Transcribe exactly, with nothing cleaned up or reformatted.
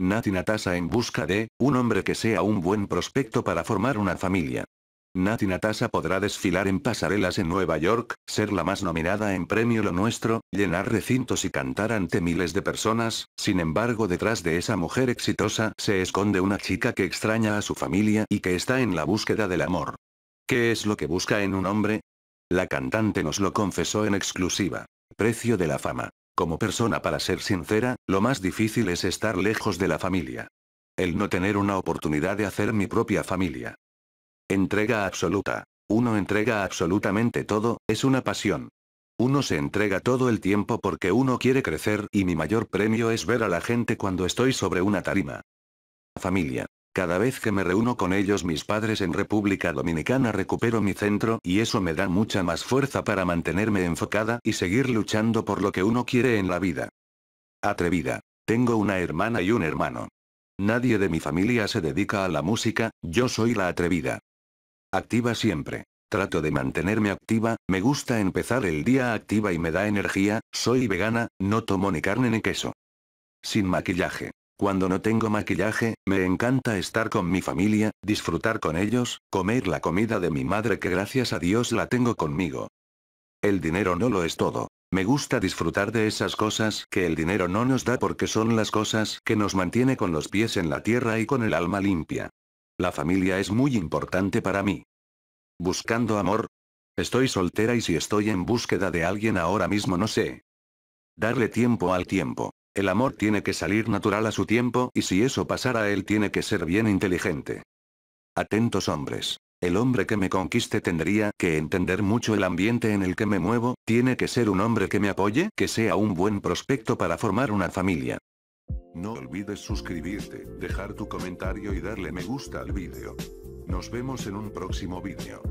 Natti Natasha en busca de un hombre que sea un buen prospecto para formar una familia. Natti Natasha podrá desfilar en pasarelas en Nueva York, ser la más nominada en Premio Lo Nuestro, llenar recintos y cantar ante miles de personas. Sin embargo, detrás de esa mujer exitosa se esconde una chica que extraña a su familia y que está en la búsqueda del amor. ¿Qué es lo que busca en un hombre? La cantante nos lo confesó en exclusiva. Precio de la fama. Como persona, para ser sincera, lo más difícil es estar lejos de la familia. El no tener una oportunidad de hacer mi propia familia. Entrega absoluta. Uno entrega absolutamente todo, es una pasión. Uno se entrega todo el tiempo porque uno quiere crecer, y mi mayor premio es ver a la gente cuando estoy sobre una tarima. Familia. Cada vez que me reúno con ellos, mis padres en República Dominicana, recupero mi centro, y eso me da mucha más fuerza para mantenerme enfocada y seguir luchando por lo que uno quiere en la vida. Atrevida. Tengo una hermana y un hermano. Nadie de mi familia se dedica a la música, yo soy la atrevida. Activa siempre. Trato de mantenerme activa, me gusta empezar el día activa y me da energía. Soy vegana, no tomo ni carne ni queso. Sin maquillaje. Cuando no tengo maquillaje, me encanta estar con mi familia, disfrutar con ellos, comer la comida de mi madre, que gracias a Dios la tengo conmigo. El dinero no lo es todo. Me gusta disfrutar de esas cosas que el dinero no nos da, porque son las cosas que nos mantiene con los pies en la tierra y con el alma limpia. La familia es muy importante para mí. Buscando amor. Estoy soltera y si estoy en búsqueda de alguien ahora mismo, no sé. Darle tiempo al tiempo. El amor tiene que salir natural a su tiempo, y si eso pasara, él tiene que ser bien inteligente. Atentos hombres. El hombre que me conquiste tendría que entender mucho el ambiente en el que me muevo, tiene que ser un hombre que me apoye, que sea un buen prospecto para formar una familia. No olvides suscribirte, dejar tu comentario y darle me gusta al vídeo. Nos vemos en un próximo vídeo.